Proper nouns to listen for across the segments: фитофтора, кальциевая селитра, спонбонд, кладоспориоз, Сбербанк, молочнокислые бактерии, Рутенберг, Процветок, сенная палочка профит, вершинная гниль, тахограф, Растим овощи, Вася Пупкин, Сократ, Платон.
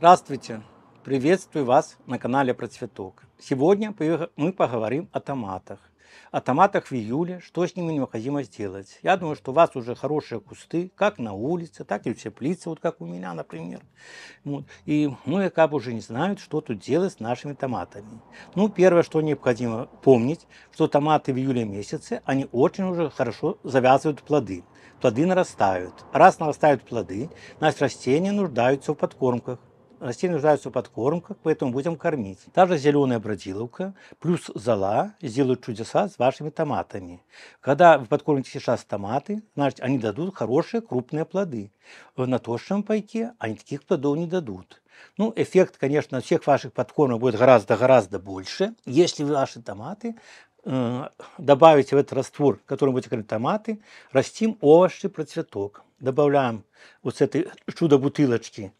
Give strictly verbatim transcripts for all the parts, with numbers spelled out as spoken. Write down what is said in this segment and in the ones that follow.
Здравствуйте! Приветствую вас на канале Процветок. Сегодня мы поговорим о томатах. О томатах в июле, что с ними необходимо сделать. Я думаю, что у вас уже хорошие кусты, как на улице, так и в теплице, вот как у меня, например. Вот. И многие как бы уже не знают, что тут делать с нашими томатами. Ну, первое, что необходимо помнить, что томаты в июле месяце, они очень уже хорошо завязывают плоды. Плоды нарастают. Раз нарастают плоды, наши растения нуждаются в подкормках. Растения нуждаются в подкормках, поэтому будем кормить. Также зеленая бродиловка плюс зола сделают чудеса с вашими томатами. Когда вы подкормите сейчас томаты, значит, они дадут хорошие крупные плоды. На тощем пайке они таких плодов не дадут. Ну, эффект, конечно, всех ваших подкормок будет гораздо-гораздо больше, если ваши томаты э, добавите в этот раствор, которым будете кормить томаты, Растим овощи Процветок. Добавляем вот с этой чудо-бутылочки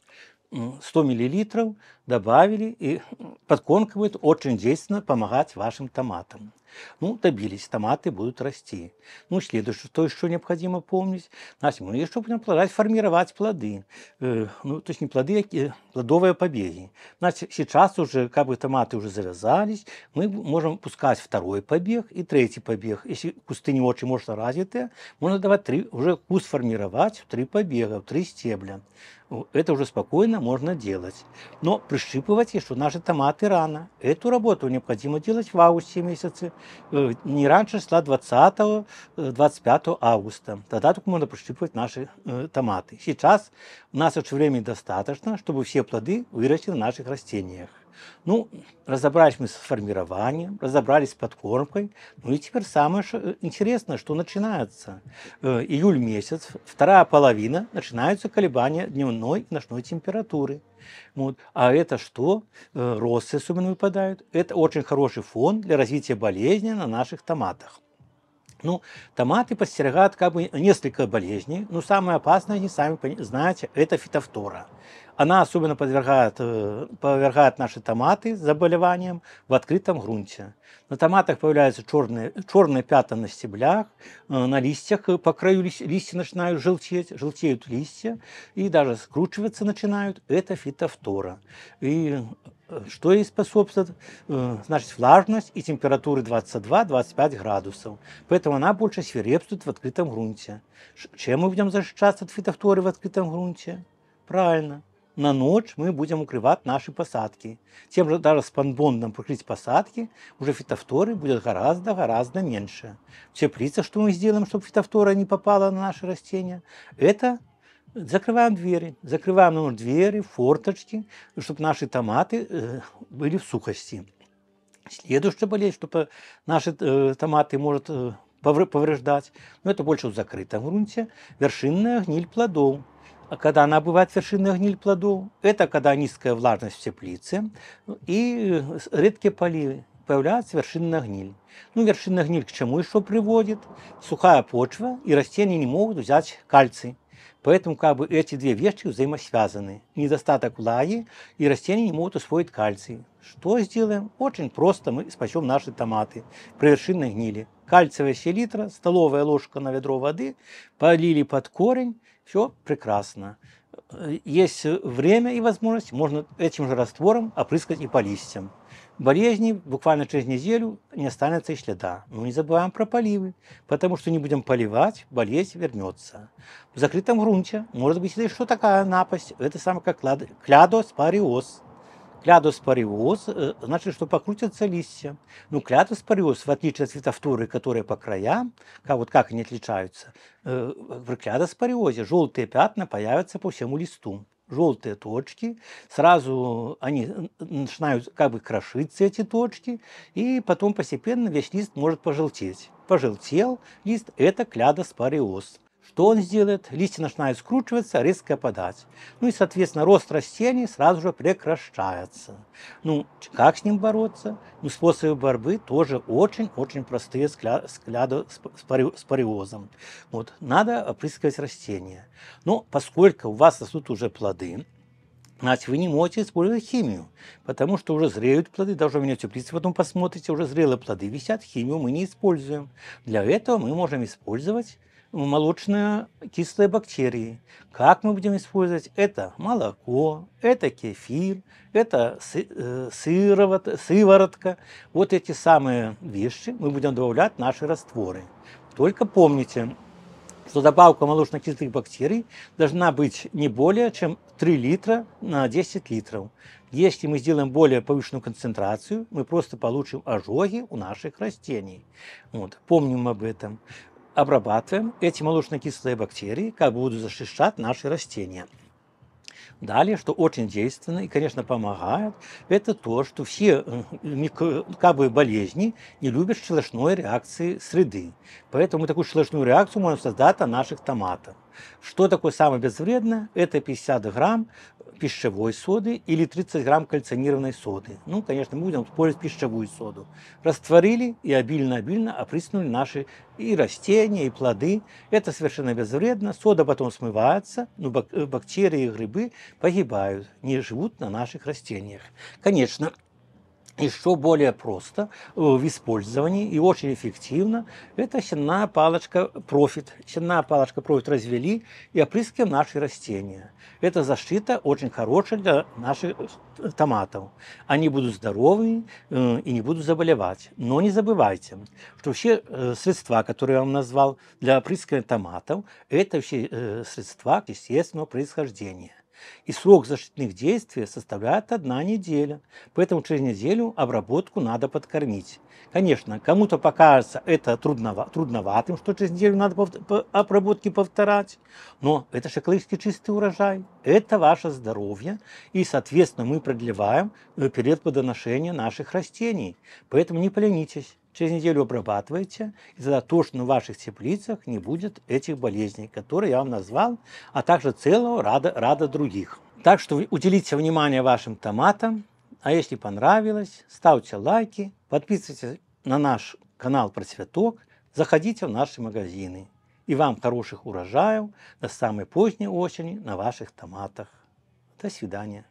сто миллилитров, добавили, и подкормка будет очень действенно помогать вашим томатам. Ну, добились, томаты будут расти. Ну, следующее, что еще необходимо помнить, значит, мы еще будем продолжать формировать плоды. Э, ну, то есть не плоды, а плодовые побеги. Значит, сейчас уже, как бы томаты уже завязались, мы можем пускать второй побег и третий побег. Если кусты не очень мощно развитые, можно давать три, уже куст формировать в три побега, в три стебля. Это уже спокойно можно делать. Но прищипывать еще наши томаты рано. Эту работу необходимо делать в августе месяце. Не раньше числа двадцатого — двадцать пятого августа. Тогда только можно прищипывать наши э, томаты. Сейчас у нас очень времени достаточно, чтобы все плоды выросли на наших растениях. Ну, разобрались мы с формированием, разобрались с подкормкой. Ну и теперь самое интересное, что начинается. Э, июль месяц, вторая половина, начинаются колебания дневной и ночной температуры. Вот. А это что? Э, Росы особенно выпадают. Это очень хороший фон для развития болезни на наших томатах. Ну, томаты подстерегают как бы несколько болезней, но самое опасное, не сами знаете, это фитофтора. Она особенно подвергает, подвергает наши томаты заболеваниям в открытом грунте. На томатах появляются черные, черные пятна на стеблях, на листьях, по краю листья, листья начинают желтеть, желтеют листья и даже скручиваться начинают. Это фитофтора. И что ей способствует? Значит, влажность и температуры двадцать два — двадцать пять градусов. Поэтому она больше свирепствует в открытом грунте. Чем мы будем защищаться от фитофторы в открытом грунте? Правильно. На ночь мы будем укрывать наши посадки. Тем же даже спонбондом покрыть посадки, уже фитофторы будет гораздо-гораздо меньше. Теплица, что мы сделаем, чтобы фитофтора не попала на наши растения, это... Закрываем двери, закрываем ну, двери, форточки, чтобы наши томаты э, были в сухости. Следующая болезнь, чтобы наши э, томаты может э, повреждать, но это больше в закрытом грунте, вершинная гниль плодов. А когда она бывает вершинная гниль плодов, это когда низкая влажность в теплице и редкие поливы. Появляется вершинная гниль. Ну, вершинная гниль к чему еще приводит? Сухая почва, и растения не могут взять кальций. Поэтому как бы эти две вещи взаимосвязаны. Недостаток влаги, и растения не могут усвоить кальций. Что сделаем? Очень просто мы спасем наши томаты при вершинной гнили. Кальциевая селитра, столовая ложка на ведро воды, полили под корень, все прекрасно. Есть время и возможность, можно этим же раствором опрыскать и по листьям. Болезни буквально через неделю не останется и следа. Но не забываем про поливы, потому что не будем поливать, болезнь вернется. В закрытом грунте может быть еще такая напасть, это самое как кладоспориоз. Кладоспориоз значит, что покрутятся листья. Но кладоспориоз, в отличие от фитофторы, которые по краям, как, вот как они отличаются, при кладоспориозе желтые пятна появятся по всему листу. Желтые точки, сразу они начинают как бы крошиться, эти точки, и потом постепенно весь лист может пожелтеть. Пожелтел лист – это кладоспориоз. Что он сделает? Листья начинают скручиваться, резко опадать. Ну и, соответственно, рост растений сразу же прекращается. Ну, как с ним бороться? Ну, способы борьбы тоже очень-очень простые с кладоспориозом. Вот, надо опрыскивать растения. Но поскольку у вас растут уже плоды, значит, вы не можете использовать химию, потому что уже зреют плоды, даже у меня в теплице потом посмотрите, уже зрелые плоды висят, химию мы не используем. Для этого мы можем использовать молочнокислые бактерии. Как мы будем использовать? Это молоко, это кефир, это сыворотка. Вот эти самые вещи мы будем добавлять в наши растворы. Только помните, что добавка молочнокислых бактерий должна быть не более чем три литра на десять литров. Если мы сделаем более повышенную концентрацию, мы просто получим ожоги у наших растений. Вот, помним об этом. Обрабатываем эти молочнокислые бактерии, как будут защищать наши растения. Далее, что очень действенно и, конечно, помогает, это то, что все микробы болезни не любят щелочной реакции среды. Поэтому такую щелочную реакцию можно создать от наших томатов. Что такое самое безвредное? Это пятьдесят грамм пищевой соды или тридцать грамм кальционированной соды. Ну, конечно, мы будем использовать пищевую соду. Растворили и обильно-обильно опрыснули наши и растения, и плоды. Это совершенно безвредно. Сода потом смывается, но бактерии и грибы погибают, не живут на наших растениях. Конечно, еще более просто в использовании и очень эффективно это сенная палочка профит. Сенная палочка профит развели и опрыскиваем наши растения. Эта защита очень хорошая для наших томатов. Они будут здоровы и не будут заболевать. Но не забывайте, что все средства, которые я вам назвал для опрыскивания томатов, это все средства естественного происхождения. И срок защитных действий составляет одна неделя. Поэтому через неделю обработку надо подкормить. Конечно, кому-то покажется это трудноватым, что через неделю надо обработки повторять. Но это же экологически чистый урожай. Это ваше здоровье. И, соответственно, мы продлеваем период плодоношения наших растений. Поэтому не поленитесь. Через неделю обрабатывайте, и тогда точно в ваших теплицах не будет этих болезней, которые я вам назвал, а также целого ряда, ряда других. Так что уделите внимание вашим томатам, а если понравилось, ставьте лайки, подписывайтесь на наш канал Процветок, заходите в наши магазины. И вам хороших урожаев до самой поздней осени на ваших томатах. До свидания.